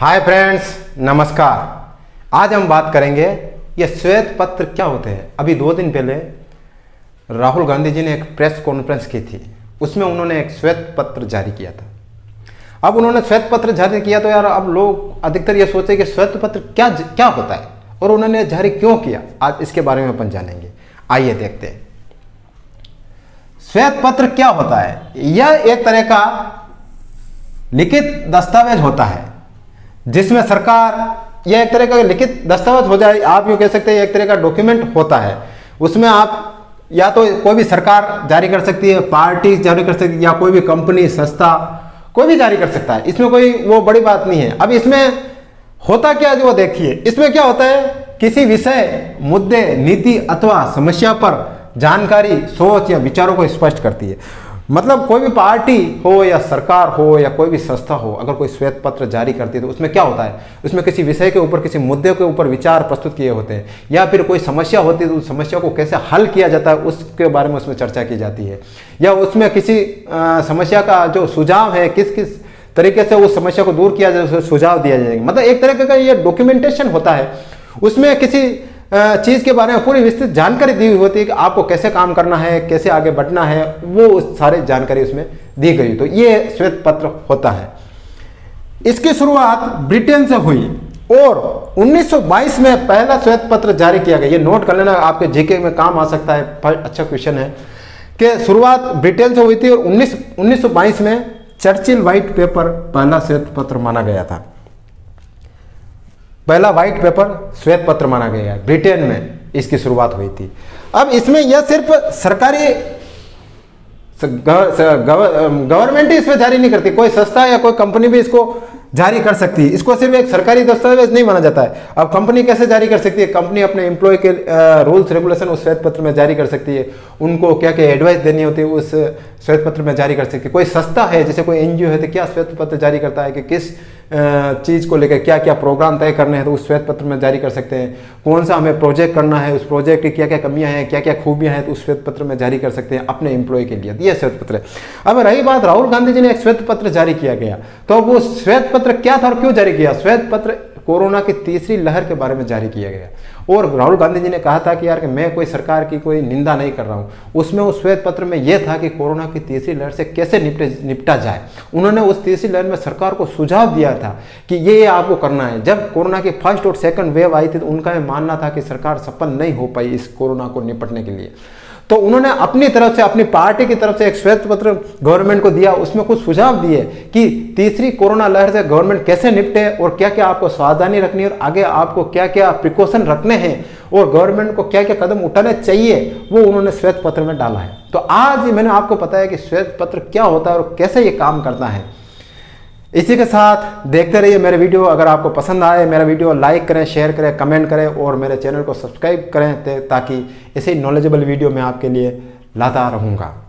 Hi friends, नमस्कार। आज हम बात करेंगे ये श्वेत पत्र क्या होते हैं। अभी 2 दिन पहले राहुल गांधी जी ने एक प्रेस कॉन्फ्रेंस की थी, उसमें उन्होंने एक श्वेत पत्र जारी किया था। अब उन्होंने श्वेत पत्र जारी किया तो यार अब लोग अधिकतर ये सोचे कि श्वेत पत्र क्या होता है और उन्होंने जारी क्यों किया। आज इसके बारे में अपन जानेंगे, आइए देखते हैं श्वेत पत्र क्या होता है। यह एक तरह का लिखित दस्तावेज होता है जिसमें सरकार, यह एक तरह का लिखित दस्तावेज हो जाए, आप यूँ कह सकते हैं एक तरह का डॉक्यूमेंट होता है। उसमें आप या तो कोई भी सरकार जारी कर सकती है, पार्टी जारी कर सकती है, या कोई भी कंपनी संस्था कोई भी जारी कर सकता है। इसमें कोई वो बड़ी बात नहीं है। अब इसमें होता क्या है वो देखिए। इसमें क्या होता है, किसी विषय, मुद्दे, नीति अथवा समस्या पर जानकारी, सोच या विचारों को स्पष्ट करती है। मतलब कोई भी पार्टी हो या सरकार हो या कोई भी संस्था हो, अगर कोई श्वेत पत्र जारी करती है तो उसमें क्या होता है, उसमें किसी विषय के ऊपर, किसी मुद्दे के ऊपर विचार प्रस्तुत किए होते हैं, या फिर कोई समस्या होती है तो उस समस्या को कैसे हल किया जाता है उसके बारे में उसमें चर्चा की जाती है, या उसमें किसी समस्या का जो सुझाव है, किस तरीके से उस समस्या को दूर किया जाए उसको सुझाव दिया जाएगा। मतलब एक तरह का ये डॉक्यूमेंटेशन होता है। उसमें किसी चीज़ के बारे में पूरी विस्तृत जानकारी दी हुई होती है कि आपको कैसे काम करना है, कैसे आगे बढ़ना है, वो सारी जानकारी उसमें दी गई। तो ये श्वेत पत्र होता है। इसकी शुरुआत ब्रिटेन से हुई और 1922 में पहला श्वेत पत्र जारी किया गया। ये नोट कर लेना, आपके जीके में काम आ सकता है, अच्छा क्वेश्चन है कि शुरुआत ब्रिटेन से हुई थी और 1922 में चर्चिल व्हाइट पेपर पहला श्वेत पत्र माना गया था। पहला व्हाइट पेपर श्वेत पत्र माना गया है, ब्रिटेन में इसकी शुरुआत हुई थी। अब इसमें यह सिर्फ सरकारी गवर्नमेंट ही इसमें जारी नहीं करती, कोई संस्था या कोई कंपनी भी इसको जारी कर सकती है। इसको सिर्फ एक सरकारी दस्तावेज नहीं माना जाता है। अब कंपनी कैसे जारी कर सकती है, कंपनी अपने एम्प्लॉय के रूल्स रेगुलेशन उस श्वेत पत्र में जारी कर सकती है, उनको क्या क्या एडवाइस देनी होती है उस श्वेत पत्र में जारी कर सकती है। कोई संस्था है, जैसे कोई एनजीओ है, तो क्या श्वेत पत्र जारी करता है कि किस चीज़ को लेकर क्या क्या प्रोग्राम तय करने हैं तो उस श्वेत पत्र में जारी कर सकते हैं। कौन सा हमें प्रोजेक्ट करना है, उस प्रोजेक्ट की क्या क्या कमियां हैं, क्या क्या खूबियां हैं, तो उस श्वेत पत्र में जारी कर सकते हैं अपने एम्प्लॉय के लिए। यह श्वेत पत्र है। अब रही बात, राहुल गांधी जी ने एक श्वेत पत्र जारी किया गया, तो अब वो श्वेत पत्र क्या था और क्यों जारी किया। श्वेत पत्र कोरोना की तीसरी लहर के बारे में जारी किया गया और राहुल गांधी जी ने कहा था कि यार कि मैं कोई सरकार की कोई निंदा नहीं कर रहा हूं। उसमें उस श्वेत पत्र में यह था कि कोरोना की तीसरी लहर से कैसे निपटा जाए। उन्होंने उस तीसरी लहर में सरकार को सुझाव दिया था कि ये आपको करना है। जब कोरोना की फर्स्ट और सेकंड वेव आई थी तो उनका यह मानना था कि सरकार सफल नहीं हो पाई इस कोरोना को निपटने के लिए, तो उन्होंने अपनी तरफ से, अपनी पार्टी की तरफ से एक श्वेत पत्र गवर्नमेंट को दिया। उसमें कुछ सुझाव दिए कि तीसरी कोरोना लहर से गवर्नमेंट कैसे निपटे और क्या क्या आपको सावधानी रखनी है और आगे आपको क्या क्या प्रिकॉशन रखने हैं और गवर्नमेंट को क्या क्या कदम उठाने चाहिए, वो उन्होंने श्वेत पत्र में डाला है। तो आज मैंने आपको बताया कि श्वेत पत्र क्या होता है और कैसे ये काम करता है। इसी के साथ देखते रहिए मेरे वीडियो। अगर आपको पसंद आए मेरा वीडियो, लाइक करें, शेयर करें, कमेंट करें और मेरे चैनल को सब्सक्राइब करें ताकि ऐसे नॉलेजेबल वीडियो मैं आपके लिए लाता रहूँगा।